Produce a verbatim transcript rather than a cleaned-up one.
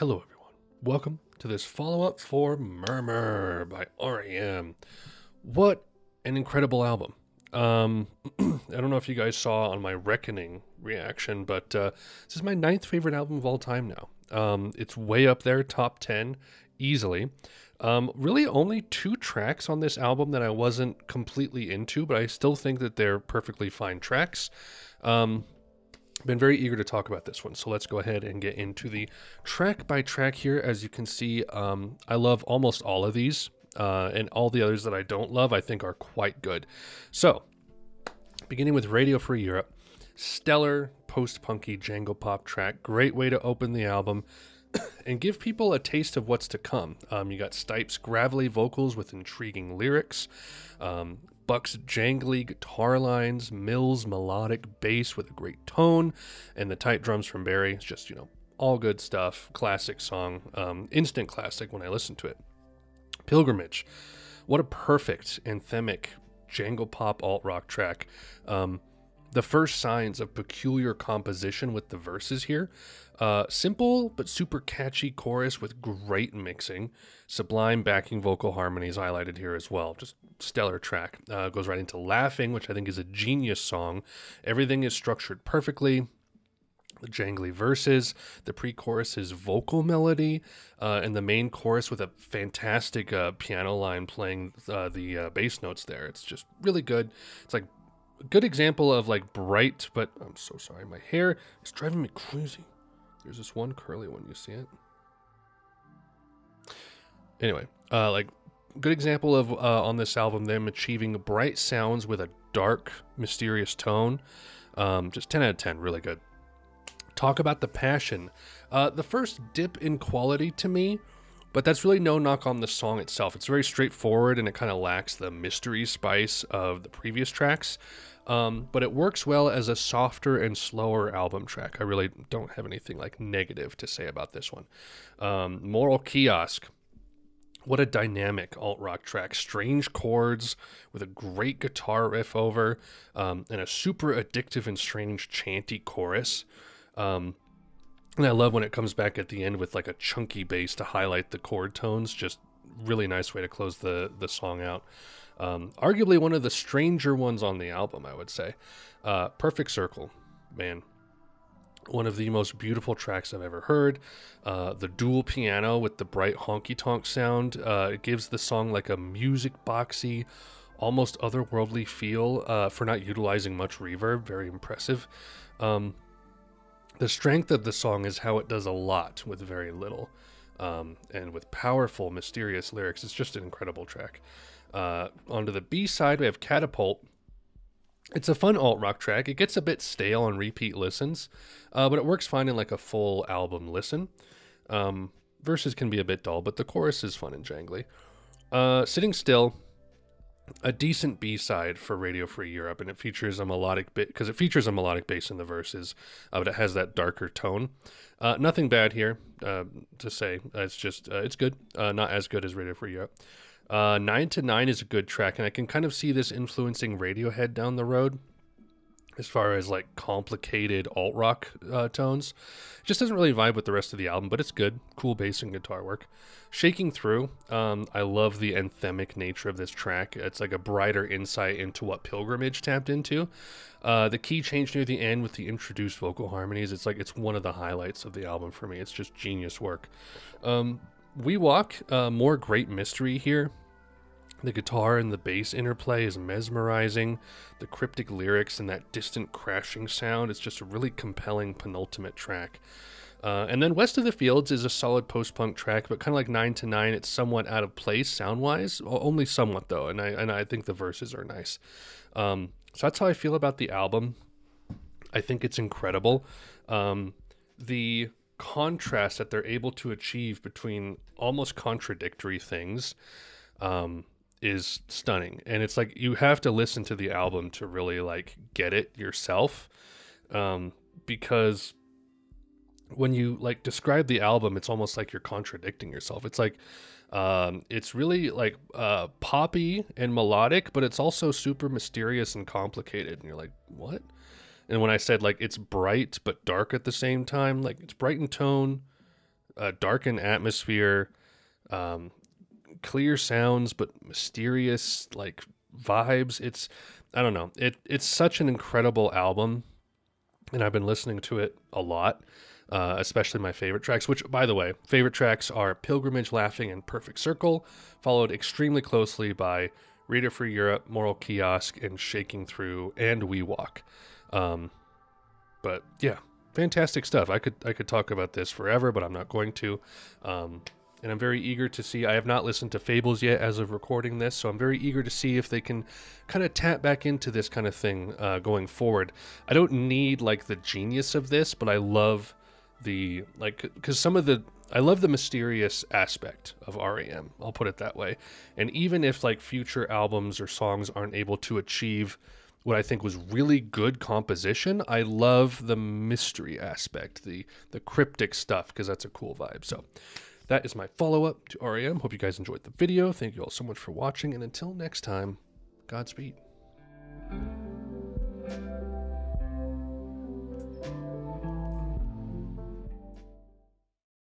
Hello everyone, welcome to this follow-up for Murmur by R E M What an incredible album. Um, I don't know if you guys saw on my Reckoning reaction, but uh, this is my ninth favorite album of all time now. Um, it's way up there, top ten, easily. Um, really only two tracks on this album that I wasn't completely into, but I still think that they're perfectly fine tracks. Um... Been very eager to talk about this one, so let's go ahead and get into the track by track here. As you can see, um, I love almost all of these, uh, and all the others that I don't love, I think are quite good. So, beginning with Radio Free Europe, stellar post-punky jangle pop track, great way to open the album, and give people a taste of what's to come. Um, you got Stipe's gravelly vocals with intriguing lyrics, um, Buck's jangly guitar lines, Mill's melodic bass with a great tone, and the tight drums from Barry. It's just, you know, all good stuff. Classic song, um, instant classic when I listen to it. Pilgrimage. What a perfect anthemic jangle pop alt-rock track. Um, the first signs of peculiar composition with the verses here. Uh, simple but super catchy chorus with great mixing, sublime backing vocal harmonies highlighted here as well. Just stellar track. Uh, goes right into Laughing, which I think is a genius song. Everything is structured perfectly. The jangly verses, the pre-chorus's vocal melody, uh, and the main chorus with a fantastic uh, piano line playing uh, the uh, bass notes there. It's just really good. It's like a good example of like bright, but I'm so sorry. My hair is driving me crazy. There's this one curly one, you see it? Anyway, uh, like, good example of, uh, on this album, them achieving bright sounds with a dark, mysterious tone. Um, just ten out of ten, really good. Talk About the Passion. Uh, the first dip in quality to me, but that's really no knock on the song itself. It's very straightforward, and it kind of lacks the mystery spice of the previous tracks. Um, but it works well as a softer and slower album track. I really don't have anything like negative to say about this one. Um, Moral Kiosk. What a dynamic alt-rock track. Strange chords with a great guitar riff over, um, and a super addictive and strange chanty chorus. Um, and I love when it comes back at the end with like a chunky bass to highlight the chord tones. Just really nice way to close the, the song out. Um, arguably one of the stranger ones on the album, I would say. Uh, Perfect Circle, man. One of the most beautiful tracks I've ever heard. Uh, the dual piano with the bright honky-tonk sound. Uh, it gives the song like a music boxy, almost otherworldly feel uh, for not utilizing much reverb. Very impressive. Um, the strength of the song is how it does a lot with very little. Um, and with powerful, mysterious lyrics. It's just an incredible track. Uh, onto the B side, we have Catapult. It's a fun alt-rock track. It gets a bit stale on repeat listens, uh, but it works fine in like a full album listen. Um, verses can be a bit dull, but the chorus is fun and jangly. Uh, Sitting Still, a decent B side for Radio Free Europe, and it features a melodic bit because it features a melodic bass in the verses, uh, but it has that darker tone. Uh, nothing bad here uh, to say. It's just uh, it's good. Uh, not as good as Radio Free Europe. Uh, nine to nine is a good track, and I can kind of see this influencing Radiohead down the road as far as like complicated alt-rock uh, tones. It just doesn't really vibe with the rest of the album, but it's good. Cool bass and guitar work. Shaking Through. Um, I love the anthemic nature of this track. It's like a brighter insight into what Pilgrimage tapped into. Uh, the key change near the end with the introduced vocal harmonies. It's like it's one of the highlights of the album for me. It's just genius work. Um, We Walk. Uh, more great mystery here. The guitar and the bass interplay is mesmerizing. The cryptic lyrics and that distant crashing sound, it's just a really compelling penultimate track. Uh, and then West of the Fields is a solid post-punk track, but kind of like nine to nine, it's somewhat out of place sound-wise. Only somewhat, though, and I, and I think the verses are nice. Um, so that's how I feel about the album. I think it's incredible. Um, the contrast that they're able to achieve between almost contradictory things... Um, is stunning, and it's like you have to listen to the album to really like get it yourself, um, because when you like describe the album, it's almost like you're contradicting yourself. It's like um, it's really like uh, poppy and melodic, but it's also super mysterious and complicated, and you're like, what? And when I said like it's bright but dark at the same time, like it's bright in tone, a darkened atmosphere, um, clear sounds but mysterious like vibes. It's I don't know. It it's such an incredible album, and I've been listening to it a lot, uh, especially my favorite tracks. Which, by the way, favorite tracks are "Pilgrimage," "Laughing," and "Perfect Circle," followed extremely closely by "Radio Free Europe," "Moral Kiosk," and "Shaking Through," and "We Walk." Um, but yeah, fantastic stuff. I could I could talk about this forever, but I'm not going to. Um, And I'm very eager to see. I have not listened to Fables yet as of recording this, so I'm very eager to see if they can kind of tap back into this kind of thing uh, going forward. I don't need like the genius of this, but I love the like because some of the I love the mysterious aspect of R E M. I'll put it that way. And even if like future albums or songs aren't able to achieve what I think was really good composition, I love the mystery aspect, the the cryptic stuff, because that's a cool vibe. So. That is my follow-up to R E M. Hope you guys enjoyed the video. Thank you all so much for watching. And until next time, Godspeed.